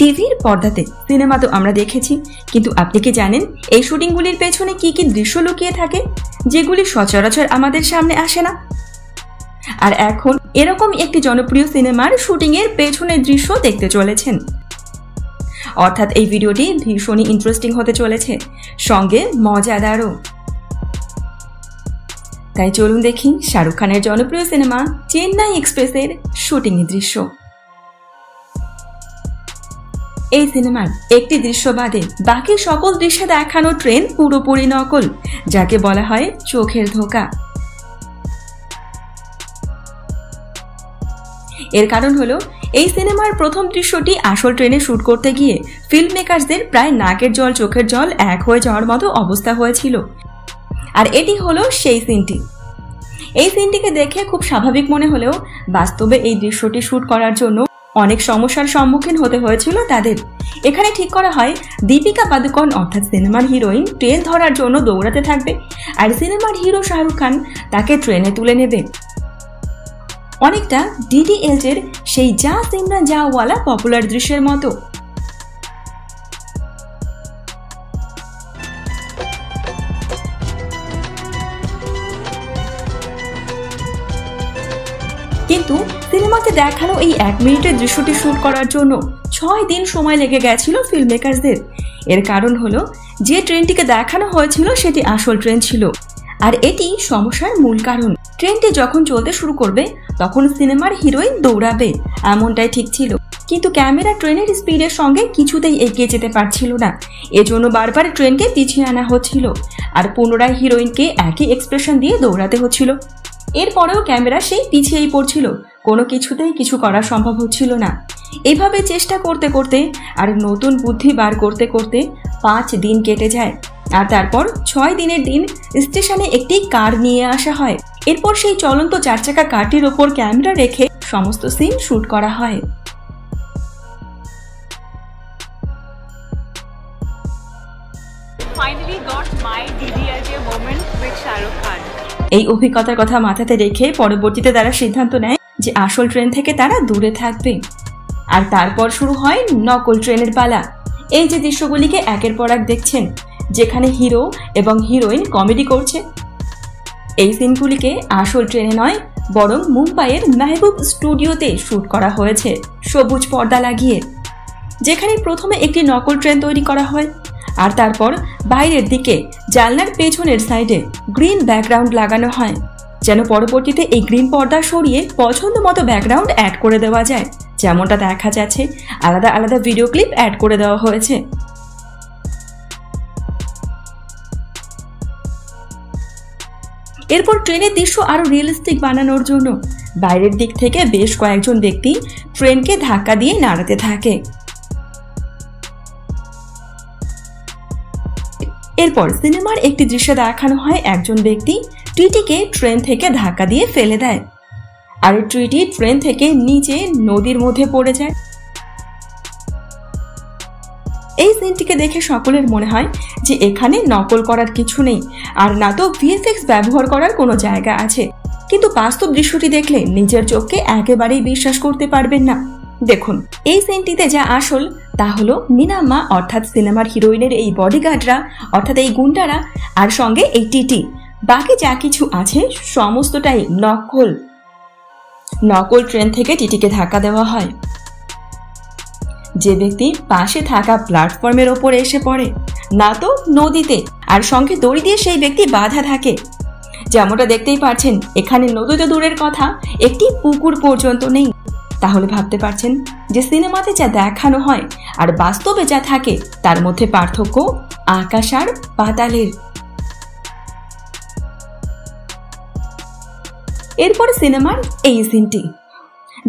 টিভির পর্দাতে সিনেমা তো আমরা দেখেছি, কিন্তু আপনি কি জানেন এই শুটিংগুলির পেছনে কি কি দৃশ্য লুকিয়ে থাকে যেগুলি সচরাচর আমাদের সামনে আসে না? আর এখন এরকম একটি জনপ্রিয় সিনেমার শুটিং এর পেছনের দৃশ্য দেখতে চলেছেন। অর্থাৎ এই ভিডিওটি ভীষণই ইন্টারেস্টিং হতে চলেছে, সঙ্গে মজাদারও। তাই চলুন দেখি শাহরুখ খানের জনপ্রিয় সিনেমা চেন্নাই এক্সপ্রেসের শুটিং দৃশ্য। এই সিনেমার একটি দৃশ্য বাদে বাকি সকল দৃশ্যে দেখানো ট্রেন পুরোপুরি নকল, যাকে বলা হয় চোখের ধোঁকা। এর কারণ হলো এই সিনেমার প্রথম দৃশ্যটি আসল ট্রেনে শুট করতে গিয়ে ফিল্ম মেকারদের প্রায় নাকের জল চোখের জল এক হয়ে যাওয়ার মতো অবস্থা হয়েছিল, আর এটি হলো সেই সিনটি। এই সিনটিকে দেখে খুব স্বাভাবিক মনে হলেও বাস্তবে এই দৃশ্যটি শুট করার জন্য অনেক সমস্যার সম্মুখীন হতে হয়েছিল তাদের। এখানে ঠিক করা হয় দীপিকা পাদুকোন অর্থাৎ সিনেমার হিরোইন ট্রেন ধরার জন্য দৌড়াতে থাকবে, আর সিনেমার হিরো শাহরুখ খান তাকে ট্রেনে তুলে নেবে। অনেকটা ডিডিএলজ এর সেই যা সিমরা যাওয়ালা পপুলার দৃশ্যের মতো। কিন্তু সিনেমাতে দেখানো এই 1 মিনিটের দৃশ্যটি শুট করার জন্য 6 দিন সময় লেগে গেছিল ফিল্ম মেকারদের। এর কারণ হলো যে ট্রেনটিকে দেখানো হয়েছিল সেটি আসল ট্রেন ছিল, আর এটি সমস্যার মূল কারণ। ট্রেনটি যখন চলতে শুরু করবে তখন সিনেমার হিরোইন দৌড়াবে, এমনটাই ঠিক ছিল, কিন্তু ক্যামেরা ট্রেনের স্পিডের সঙ্গে কিছুতেই এগিয়ে যেতে পারছিল না। এজন্য বারবার ট্রেনকে পিছিয়ে আনা হচ্ছিল, আর পুনরায় হিরোইনকে একই এক্সপ্রেশন দিয়ে দৌড়াতে হচ্ছিল। এরপরেও ক্যামেরা সেই পিছিয়েই পড়ছিল, কোনো কিছুতেই কিছু করা সম্ভব হচ্ছিল না। এভাবে চেষ্টা করতে করতে আর নতুন বুদ্ধি বার করতে করতে 5 দিন কেটে যায়, আর তারপর 6 দিনের দিন স্টেশনে একটি কার নিয়ে আসা হয়। এরপর সেই চলন্ত 4 চাকা কারটির ওপর ক্যামেরা রেখে সমস্ত সিন শুট করা হয়। Finally got my DDLJ moment with Shahrukh Khan. এই অভিজ্ঞতার কথা মাথাতে রেখে পরবর্তীতে তারা সিদ্ধান্ত নেয় যে আসল ট্রেন থেকে তারা দূরে থাকবে, আর তারপর শুরু হয় নকল ট্রেনের পালা। এই যে দৃশ্যগুলিকে একের পর এক দেখছেন, যেখানে হিরো এবং হিরোইন কমেডি করছে, এই সিনগুলিকে আসল ট্রেনে নয় বরং মুম্বাইয়ের মেহবুব স্টুডিওতে শ্যুট করা হয়েছে সবুজ পর্দা লাগিয়ে, যেখানে প্রথমে একটি নকল ট্রেন তৈরি করা হয়, আর তারপর বাইরের দিকে জানলার পেছনের সাইডে গ্রিন ব্যাকগ্রাউন্ড লাগানো হয়, যেন পরবর্তীতে এই গ্রিন পর্দা সরিয়ে পছন্দ মতো ব্যাকগ্রাউন্ড অ্যাড করে দেওয়া যায়, যেমনটা দেখা যাচ্ছে আলাদা আলাদা ভিডিও ক্লিপ অ্যাড করে দেওয়া হয়েছে। এরপর ট্রেনের দৃশ্য আরও রিয়েলিস্টিক বানানোর জন্য বাইরের দিক থেকে বেশ কয়েকজন ব্যক্তি ট্রেনকে ধাক্কা দিয়ে নাড়াতে থাকে। এরপর সিনেমার একটি দৃশ্য দেখানো হয় একজন ব্যক্তি ট্রিটিকে ট্রেন থেকে ধাক্কা দিয়ে ফেলে দেয়, আর ট্রিটি ট্রেন থেকে নিচে নদীর মধ্যে পড়ে যায়। এই সিনটিকে দেখে সকলের মনে হয় যে এখানে নকল করার কিছু নেই, আর না তো ভিএফএক্স ব্যবহার করার কোনো জায়গা আছে, কিন্তু বাস্তব দৃশ্যটি দেখলে নিজের চোখকে একেবারেই বিশ্বাস করতে পারবেন না। দেখুন এই সিনটিতে যা আসল তা হলো মিনাম্মা অর্থাৎ সিনেমার হিরোইনের এই বডিগার্ডরা অর্থাৎ এই গুন্ডারা, আর সঙ্গে এই টিটি। বাকি যা কিছু আছে সমস্তটাই নকল। নকল ট্রেন থেকে টিটিকে ধাক্কা দেওয়া হয়, যে ব্যক্তি পাশে থাকা প্ল্যাটফর্মের ওপরে এসে পড়ে, না তো নদীতে, আর সঙ্গে দড়ি দিয়ে সেই ব্যক্তি বাধা থাকে। যেমনটা দেখতেই পাচ্ছেন এখানে নদী তো দূরের কথা, একটি পুকুর পর্যন্ত নেই। তাহলে ভাবতে পারছেন যে সিনেমাতে যা দেখানো হয় আর বাস্তবে যা থাকে তার মধ্যে পার্থক্য আকাশ আর পাতালের। এরপর সিনেমার এই সিনটি,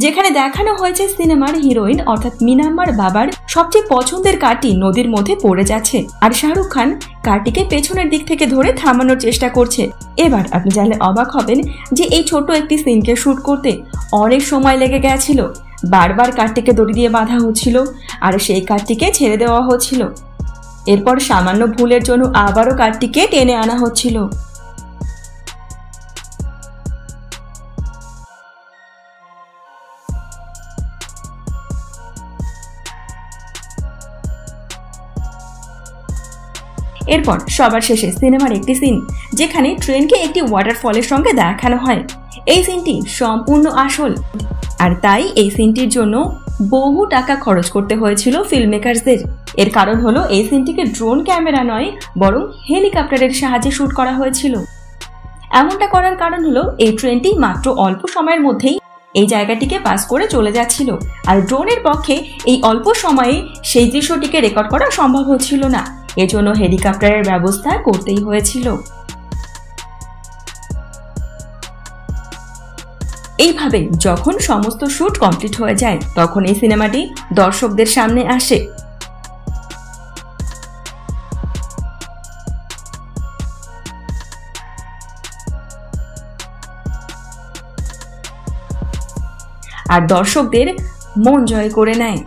যেখানে দেখানো হয়েছে সিনেমার হিরোইন অর্থাৎ মিনাম্মার বাবার সবচেয়ে পছন্দের কারটি নদীর মধ্যে পড়ে যাচ্ছে, আর শাহরুখ খান কারটিকে পেছনের দিক থেকে ধরে থামানোর চেষ্টা করছে। এবার আপনি জানলে অবাক হবেন যে এই ছোট একটি সিনকে শুট করতে অনেক সময় লেগে গেছিল। বারবার কারটিকে দড়ি দিয়ে বাঁধা হচ্ছিল, আর সেই কারটিকে ছেড়ে দেওয়া হচ্ছিল। এরপর সামান্য ভুলের জন্য আবারও কারটিকে টেনে আনা হচ্ছিল। এরপর সবার শেষে সিনেমার একটি সিন যেখানে ট্রেনকে একটি ওয়াটারফলের সঙ্গে দেখানো হয়। এই সিনটি সম্পূর্ণ আসল আর তাই এই সিনটির জন্য বহু টাকা খরচ করতে হয়েছিল ফিল্ম মেকারদের। এর কারণ হলো এই সিনটিকে ড্রোন ক্যামেরা নয় বরং হেলিকপ্টারের সাহায্যে শুট করা হয়েছিল। এমনটা করার কারণ হলো এই ট্রেনটি মাত্র অল্প সময়ের মধ্যেই এই জায়গাটিকে পাস করে চলে যাচ্ছিল আর ড্রোনের পক্ষে এই অল্প সময়ে সেই দৃশ্যটিকে রেকর্ড করা সম্ভব হচ্ছিল না, এজন্য হেলিকপ্টারের ব্যবস্থা করতেই হয়েছিল। এইভাবে যখন সমস্ত শুট কমপ্লিট হয়ে যায় তখন এই সিনেমাটি দর্শকদের সামনে আসে। আর দর্শকদের মন জয় করে নেয়।